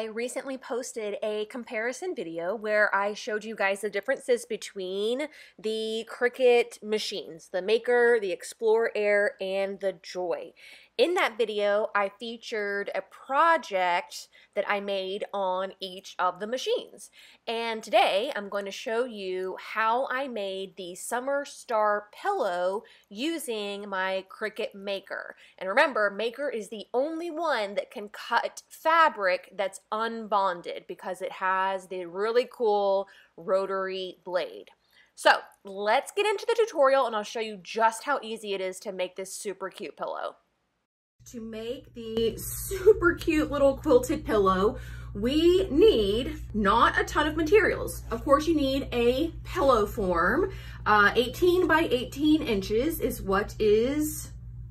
I recently posted a comparison video where I showed you guys the differences between the Cricut machines, the Maker, the Explore Air, and the Joy. In that video, I featured a project that I made on each of the machines. And today, I'm going to show you how I made the Summer Star pillow using my Cricut Maker. And remember, Maker is the only one that can cut fabric that's unbonded because it has the really cool rotary blade. So let's get into the tutorial and I'll show you just how easy it is to make this super cute pillow. To make the super cute little quilted pillow, we need not a ton of materials. Of course, you need a pillow form. 18 by 18 inches is what is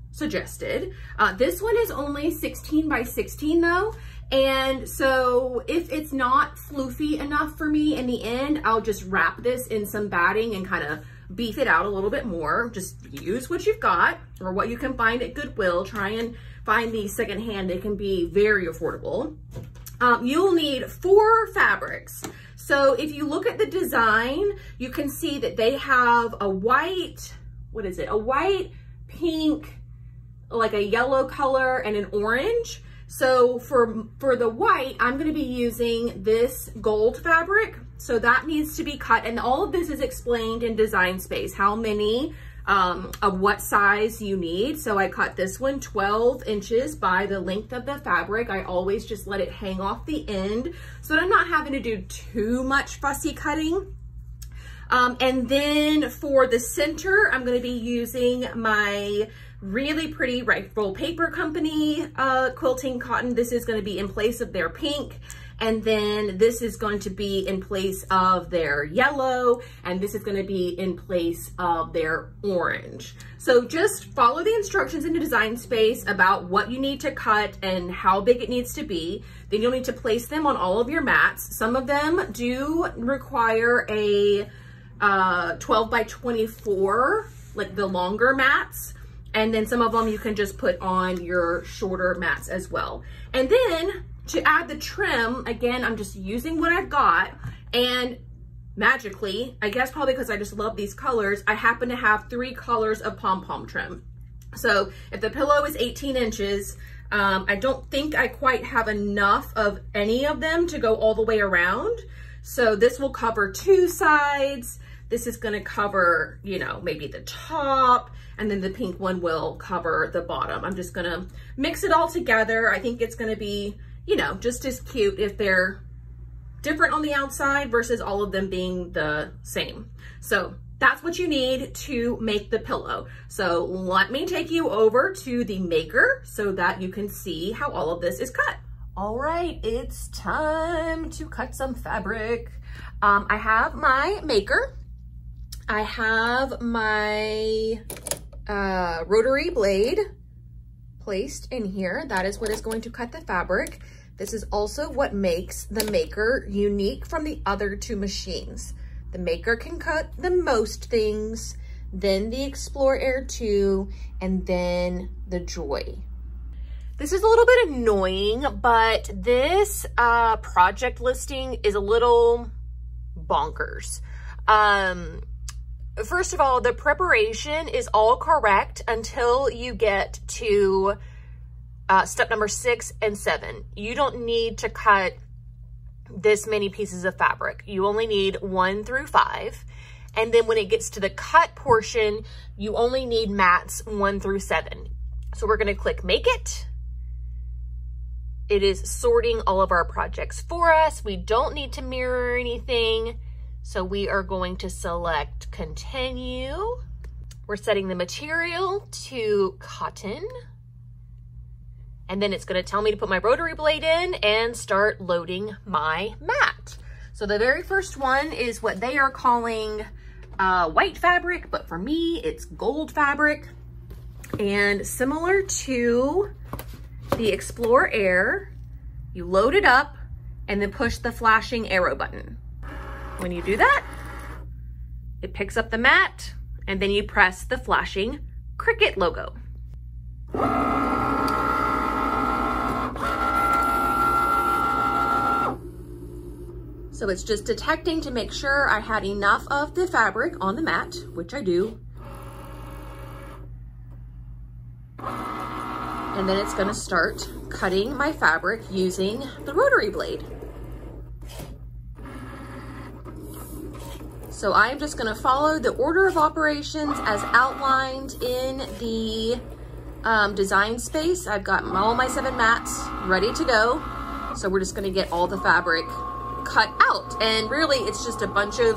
suggested. This one is only 16 by 16 though. And so if it's not floofy enough for me in the end, I'll just wrap this in some batting and kind of beef it out a little bit more. Just use what you've got or what you can find at Goodwill. Try and find these secondhand. They can be very affordable. You'll need 4 fabrics. So if you look at the design, you can see that they have a white, what is it? A white, pink, like a yellow color and an orange. So for the white, I'm gonna be using this gold fabric. So that needs to be cut, and all of this is explained in Design Space, how many of what size you need. So I cut this one 12 inches by the length of the fabric. I always just let it hang off the end so that I'm not having to do too much fussy cutting. And then for the center, I'm gonna be using my really pretty Rifle Paper Company quilting cotton. This is gonna be in place of their pink. And then this is going to be in place of their yellow, and this is going to be in place of their orange. So just follow the instructions in the Design Space about what you need to cut and how big it needs to be. Then you'll need to place them on all of your mats. Some of them do require a 12 by 24, like the longer mats. And then some of them you can just put on your shorter mats as well. And then to add the trim, again, I'm just using what I've got, and magically, I guess probably because I just love these colors, I happen to have 3 colors of pom-pom trim. So if the pillow is 18 inches, I don't think I quite have enough of any of them to go all the way around. So this will cover 2 sides. This is gonna cover, you know, maybe the top, and then the pink one will cover the bottom. I'm just gonna mix it all together. I think it's gonna be, you know, just as cute if they're different on the outside versus all of them being the same. So that's what you need to make the pillow. So let me take you over to the Maker so that you can see how all of this is cut. All right, it's time to cut some fabric. I have my Maker. I have my rotary blade placed in here. That is what is going to cut the fabric. This is also what makes the Maker unique from the other 2 machines. The Maker can cut the most things, then the Explore Air 2, and then the Joy. This is a little bit annoying, but this project listing is a little bonkers. First of all, the preparation is all correct until you get to step number 6 and 7. You don't need to cut this many pieces of fabric. You only need 1 through 5. And then when it gets to the cut portion, you only need mats 1 through 7. So we're gonna click Make It. It is sorting all of our projects for us. We don't need to mirror anything. So we are going to select continue. We're setting the material to cotton. And then it's gonna tell me to put my rotary blade in and start loading my mat. So the very first one is what they are calling white fabric, but for me, it's gold fabric. And similar to the Explore Air, you load it up and then push the flashing arrow button. When you do that, it picks up the mat, and then you press the flashing Cricut logo. So it's just detecting to make sure I had enough of the fabric on the mat, which I do. And then it's gonna start cutting my fabric using the rotary blade. So I'm just gonna follow the order of operations as outlined in the design space. I've got all my 7 mats ready to go. So we're just gonna get all the fabric cut out. And really it's just a bunch of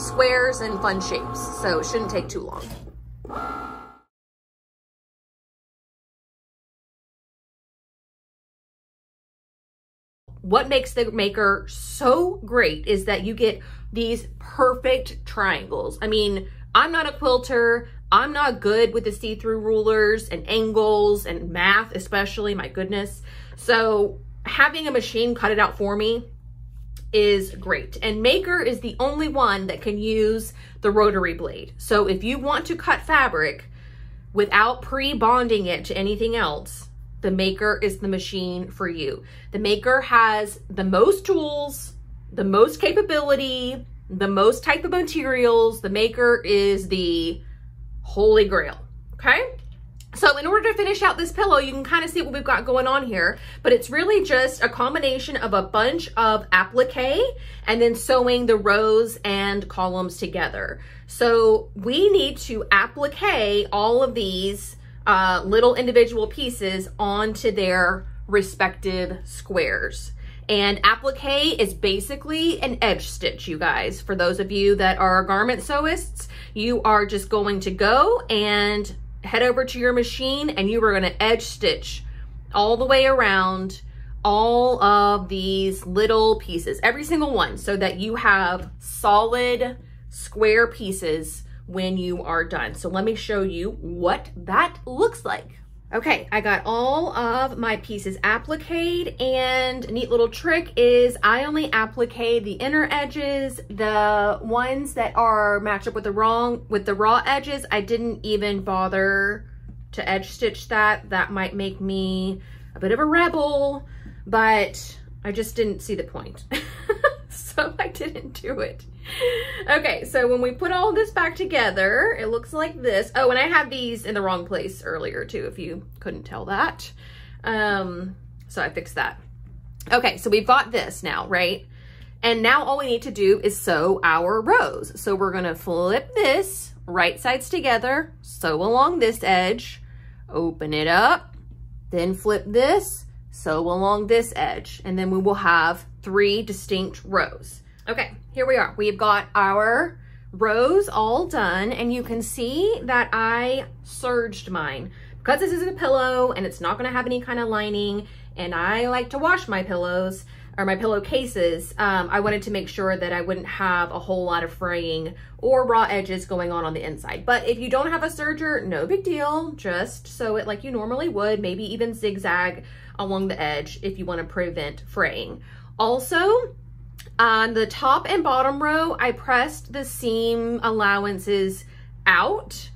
squares and fun shapes. So it shouldn't take too long. What makes the maker so great is that you get these perfect triangles. I mean, I'm not a quilter. I'm not good with the see-through rulers and angles and math, especially, my goodness. So having a machine cut it out for me is great. And Maker is the only one that can use the rotary blade. So if you want to cut fabric without pre-bonding it to anything else, the Maker is the machine for you. The Maker has the most tools, the most capability, the most type of materials. The Maker is the holy grail, okay? So in order to finish out this pillow, you can kind of see what we've got going on here, but it's really just a combination of a bunch of applique and then sewing the rows and columns together. So we need to applique all of these little individual pieces onto their respective squares. And applique is basically an edge stitch, you guys. For those of you that are garment sewists, you are just going to go and head over to your machine and you are going to edge stitch all the way around all of these little pieces, every single one, so that you have solid square pieces when you are done. So let me show you what that looks like. Okay, I got all of my pieces appliqued, and a neat little trick is I only applique the inner edges. The ones that are matched up with the raw edges, I didn't even bother to edge stitch that. That might make me a bit of a rebel, but I just didn't see the point. So I didn't do it. Okay, so when we put all this back together, it looks like this. Oh, and I had these in the wrong place earlier too, if you couldn't tell that. So I fixed that. Okay, so we've got this now, right? And now all we need to do is sew our rows. So we're gonna flip this, right sides together, sew along this edge, open it up, then flip this, sew along this edge, and then we will have 3 distinct rows. Okay, here we are. We've got our rows all done, and you can see that I serged mine. Because this is a pillow and it's not gonna have any kind of lining, and I like to wash my pillows or my pillowcases, I wanted to make sure that I wouldn't have a whole lot of fraying or raw edges going on the inside. But if you don't have a serger, no big deal. Just sew it like you normally would, maybe even zigzag along the edge if you wanna prevent fraying. Also, on the top and bottom row, I pressed the seam allowances out,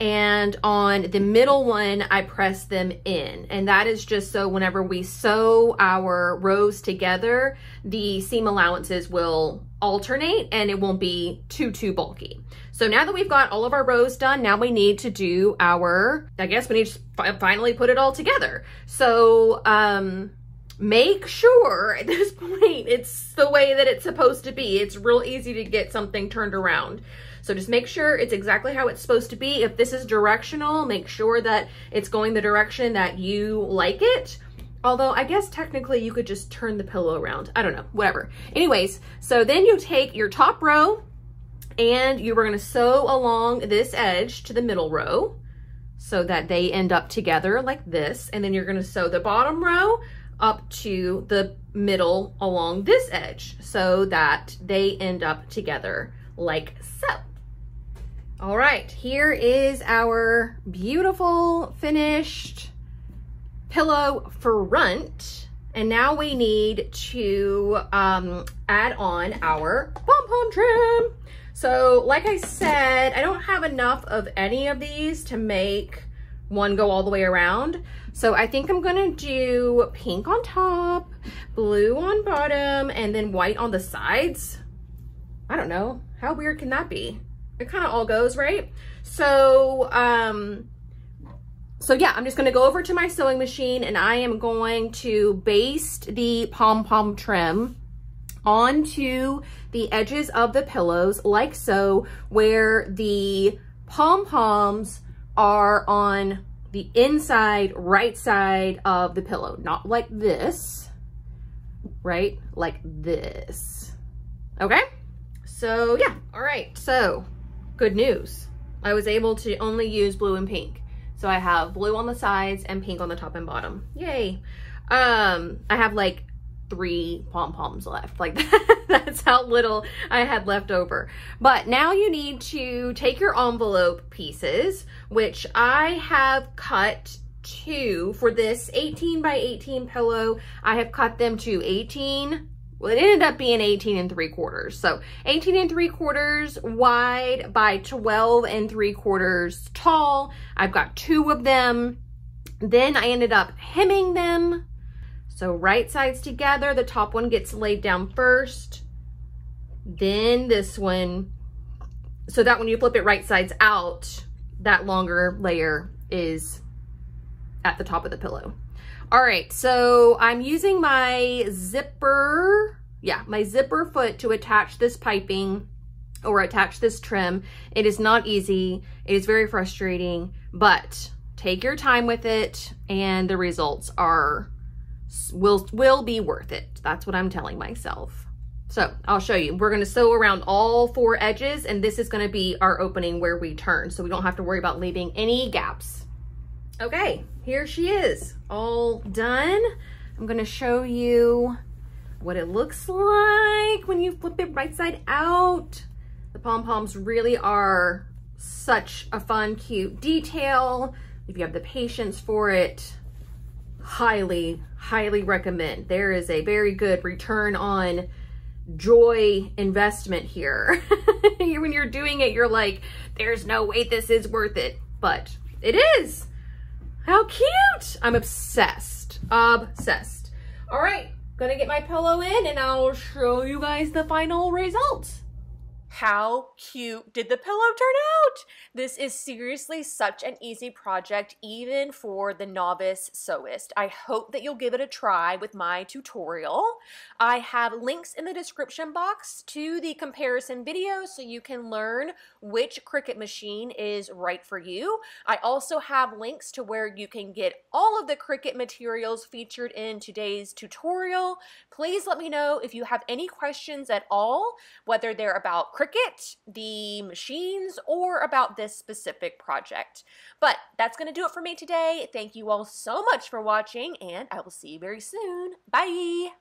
and on the middle one, I pressed them in. And that is just so whenever we sew our rows together, the seam allowances will alternate and it won't be too bulky. So now that we've got all of our rows done, now we need to do our, I guess we need to finally put it all together. So, make sure at this point it's the way that it's supposed to be. It's real easy to get something turned around. So just make sure it's exactly how it's supposed to be. If this is directional, make sure that it's going the direction that you like it. Although I guess technically you could just turn the pillow around. I don't know, whatever. Anyways, so then you take your top row and you are going to sew along this edge to the middle row so that they end up together like this. And then you're going to sew the bottom row up to the middle along this edge so that they end up together like so. All right, here is our beautiful finished pillow front. And now we need to add on our pom-pom trim. So like I said, I don't have enough of any of these to make one go all the way around. So I think I'm gonna do pink on top, blue on bottom, and then white on the sides. I don't know, how weird can that be? It kind of all goes, right? So yeah, I'm just gonna go over to my sewing machine and I am going to baste the pom-pom trim onto the edges of the pillows, like so, where the pom-poms are on the inside right side of the pillow, not like this, right? Like this. Okay, so yeah, all right, so good news, I was able to only use blue and pink. So I have blue on the sides and pink on the top and bottom. Yay. I have like 3 pom-poms left, like that, that's how little I had left over. But now you need to take your envelope pieces, which I have cut to, for this 18x18 pillow, I have cut them to 18, well, it ended up being 18 3/4. So 18 3/4 wide by 12 3/4 tall. I've got 2 of them. Then I ended up hemming them. So right sides together, the top one gets laid down first, then this one, so that when you flip it right sides out, that longer layer is at the top of the pillow. All right, so I'm using my zipper, yeah, my zipper foot to attach this piping or attach this trim. It is not easy, it is very frustrating, but take your time with it and the results are will be worth it. That's what I'm telling myself. So I'll show you. We're going to sew around all 4 edges, and this is going to be our opening where we turn, so we don't have to worry about leaving any gaps. Okay, here she is, all done. I'm going to show you what it looks like when you flip it right side out. The pom-poms really are such a fun, cute detail. If you have the patience for it, highly recommend. There is a very good return on joy investment here. When you're doing it, you're like, there's no way this is worth it, but it is. How cute. I'm obsessed. All right, gonna get my pillow in and I'll show you guys the final results. How cute did the pillow turn out? This is seriously such an easy project, even for the novice sewist. I hope that you'll give it a try with my tutorial. I have links in the description box to the comparison video so you can learn which Cricut machine is right for you. I also have links to where you can get all of the Cricut materials featured in today's tutorial. Please let me know if you have any questions at all, whether they're about Cricut, the machines, or about this specific project. But that's going to do it for me today. Thank you all so much for watching, and I will see you very soon. Bye!